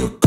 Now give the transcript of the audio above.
me a